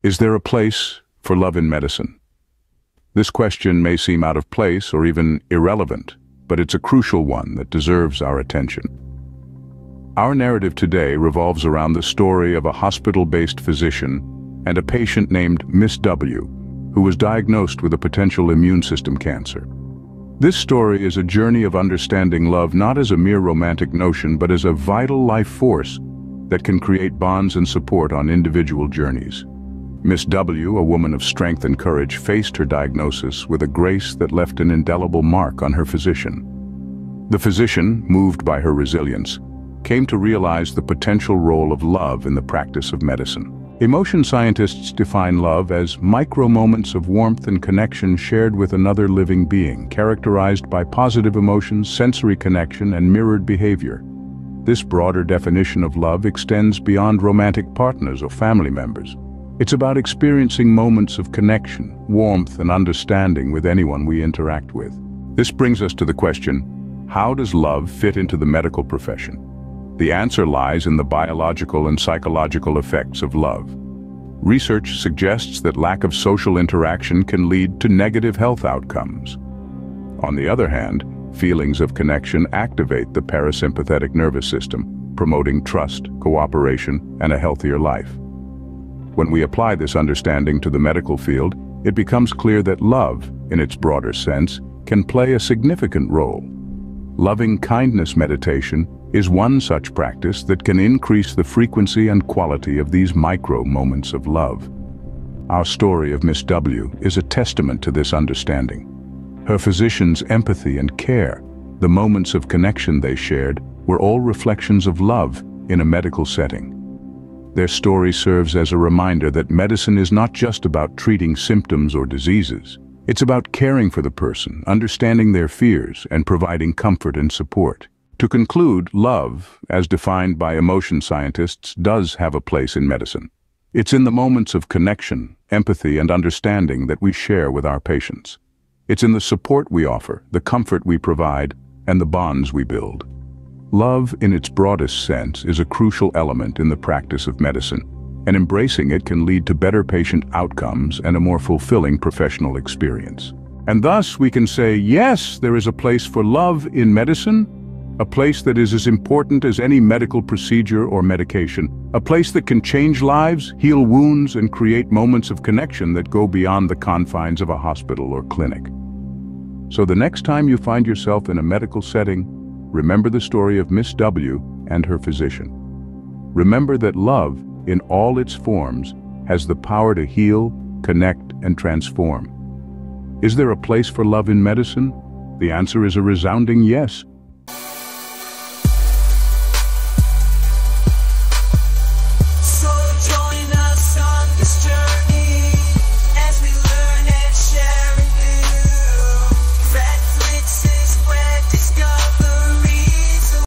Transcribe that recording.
Is there a place for love in medicine? This question may seem out of place or even irrelevant, but it's a crucial one that deserves our attention. Our narrative today revolves around the story of a hospital-based physician and a patient named Miss W, who was diagnosed with a potential immune system cancer. This story is a journey of understanding love not as a mere romantic notion, but as a vital life force that can create bonds and support on individual journeys. Miss W, a woman of strength and courage, faced her diagnosis with a grace that left an indelible mark on her physician. The physician, moved by her resilience, came to realize the potential role of love in the practice of medicine. Emotion scientists define love as micro moments of warmth and connection shared with another living being, characterized by positive emotions, sensory connection, and mirrored behavior. This broader definition of love extends beyond romantic partners or family members. It's about experiencing moments of connection, warmth, and understanding with anyone we interact with. This brings us to the question, how does love fit into the medical profession? The answer lies in the biological and psychological effects of love. Research suggests that lack of social interaction can lead to negative health outcomes. On the other hand, feelings of connection activate the parasympathetic nervous system, promoting trust, cooperation, and a healthier life. When we apply this understanding to the medical field, it becomes clear that love, in its broader sense, can play a significant role. Loving kindness meditation is one such practice that can increase the frequency and quality of these micro moments of love. Our story of Miss W is a testament to this understanding. Her physician's empathy and care, the moments of connection they shared, were all reflections of love in a medical setting. Their story serves as a reminder that medicine is not just about treating symptoms or diseases. It's about caring for the person, understanding their fears, and providing comfort and support. To conclude, love, as defined by emotion scientists, does have a place in medicine. It's in the moments of connection, empathy, and understanding that we share with our patients. It's in the support we offer, the comfort we provide, and the bonds we build. Love, in its broadest sense, is a crucial element in the practice of medicine, and embracing it can lead to better patient outcomes and a more fulfilling professional experience. And thus, we can say, yes, there is a place for love in medicine, a place that is as important as any medical procedure or medication, a place that can change lives, heal wounds, and create moments of connection that go beyond the confines of a hospital or clinic. So the next time you find yourself in a medical setting, remember the story of Miss W and her physician. Remember that love, in all its forms, has the power to heal, connect, and transform. Is there a place for love in medicine? The answer is a resounding yes.